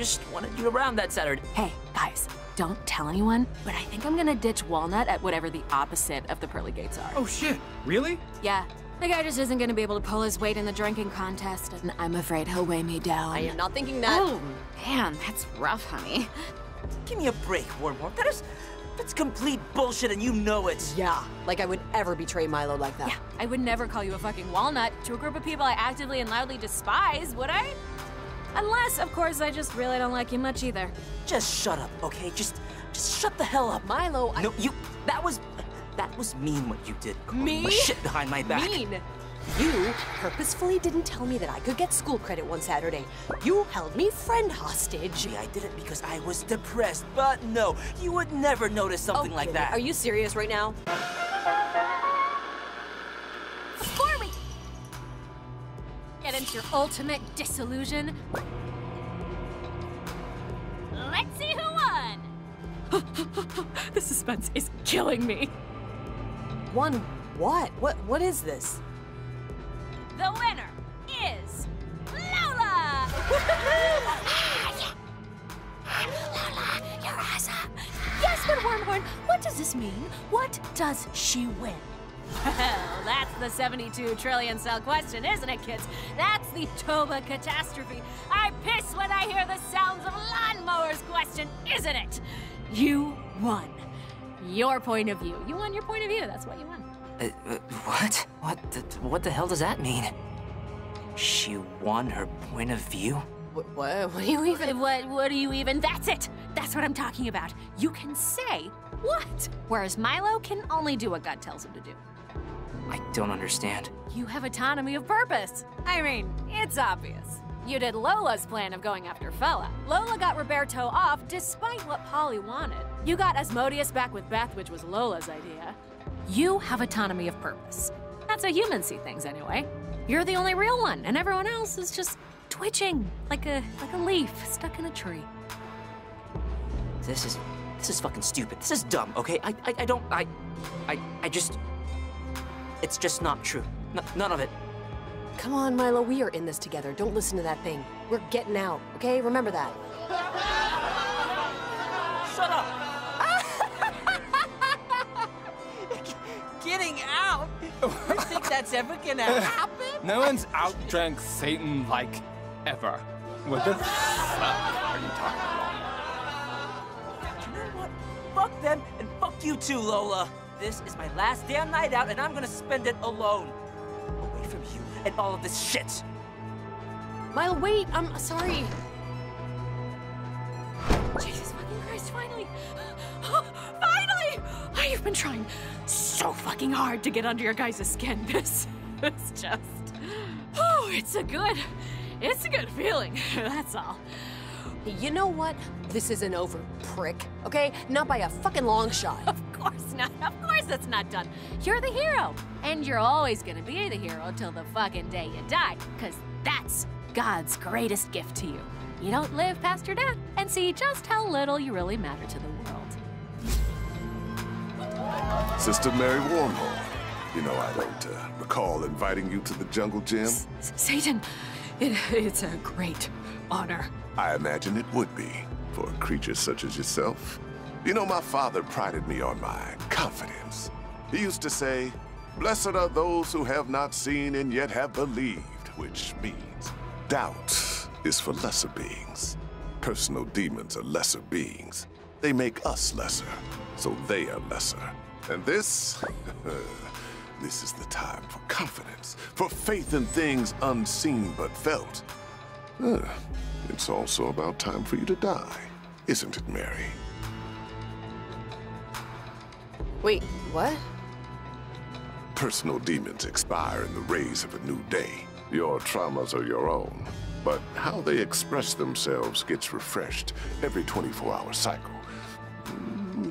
Just wanted you around that Saturday. Hey, guys, don't tell anyone, but I think I'm gonna ditch Walnut at whatever the opposite of the pearly gates are. Oh, shit. Really? Yeah. The guy just isn't gonna be able to pull his weight in the drinking contest, and I'm afraid he'll weigh me down. I am not thinking that. Oh, man, that's rough, honey. Give me a break, Wormhole. That's complete bullshit, and you know it. Yeah, like I would ever betray Milo like that. Yeah, I would never call you a fucking walnut to a group of people I actively and loudly despise, would I? Unless, of course, I just really don't like you much either. Just shut up, okay? Just shut the hell up. Milo, I... No, you... That was mean what you did. Mean? My shit behind my back. Mean? You purposefully didn't tell me that I could get school credit one Saturday. You held me friend hostage. Yeah, I did it because I was depressed, but no, you would never notice something like that. Are you serious right now? Before we get into your ultimate disillusion, let's see who won. The suspense is killing me. Won what? What is this? The winner is Lola! Yeah. Lola, you're awesome. Yes, but Wormhorn, what does this mean? What does she win? Well, that's the 72 trillion cell question, isn't it, kids? That's the Toba catastrophe. I piss when I hear the sounds of lawnmowers question, isn't it? You won. Your point of view. You won your point of view. That's what you won. What? What the hell does that mean? She won her point of view? What do you even? That's it! That's what I'm talking about. You can say what, whereas Milo can only do what God tells him to do. I don't understand. You have autonomy of purpose. I mean, it's obvious. You did Lola's plan of going after Fella. Lola got Roberto off despite what Polly wanted. You got Asmodeus back with Beth, which was Lola's idea. You have autonomy of purpose. That's how humans see things, anyway. You're the only real one, and everyone else is just twitching like a leaf stuck in a tree. This is fucking stupid. This is dumb. Okay, I just it's just not true. None of it. Come on, Milo. We are in this together. Don't listen to that thing. We're getting out. Okay, remember that. Shut up. Getting out? You think that's ever gonna happen? No one's outdrank Satan like ever. What the fuck are you talking about? You know what? Fuck them and fuck you too, Lola. This is my last damn night out, and I'm gonna spend it alone, away from you and all of this shit. Milo, wait. I'm sorry. Jesus fucking Christ! Finally. I have been trying so fucking hard to get under your guys' skin. This just... Oh, it's a good feeling, that's all. You know what? This isn't over, prick, okay? Not by a fucking long shot. Of course not. Of course it's not done. You're the hero, and you're always gonna be the hero till the fucking day you die, because that's God's greatest gift to you. You don't live past your death and see just how little you really matter to the world. Sister Mary Warhol. You know, I don't recall inviting you to the jungle gym. Satan, it's a great honor. I imagine it would be for a creature such as yourself. You know, my father prided me on my confidence. He used to say, "Blessed are those who have not seen and yet have believed," which means doubt is for lesser beings. Personal demons are lesser beings. They make us lesser, so they are lesser. And this is the time for confidence, for faith in things unseen but felt. It's also about time for you to die, isn't it, Mary? Wait, what? Personal demons expire in the rays of a new day. Your traumas are your own, but how they express themselves gets refreshed every 24-hour cycle.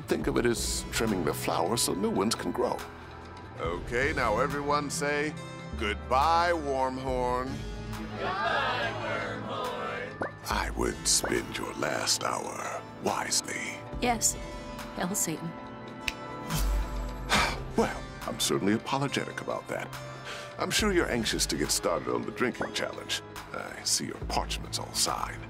Think of it as trimming the flower so new ones can grow. Okay, now everyone say, "Goodbye, Wormhorn." Goodbye, Wormhorn. I would spend your last hour wisely. Yes, hell, Satan. Well, I'm certainly apologetic about that. I'm sure you're anxious to get started on the drinking challenge. I see your parchments all signed.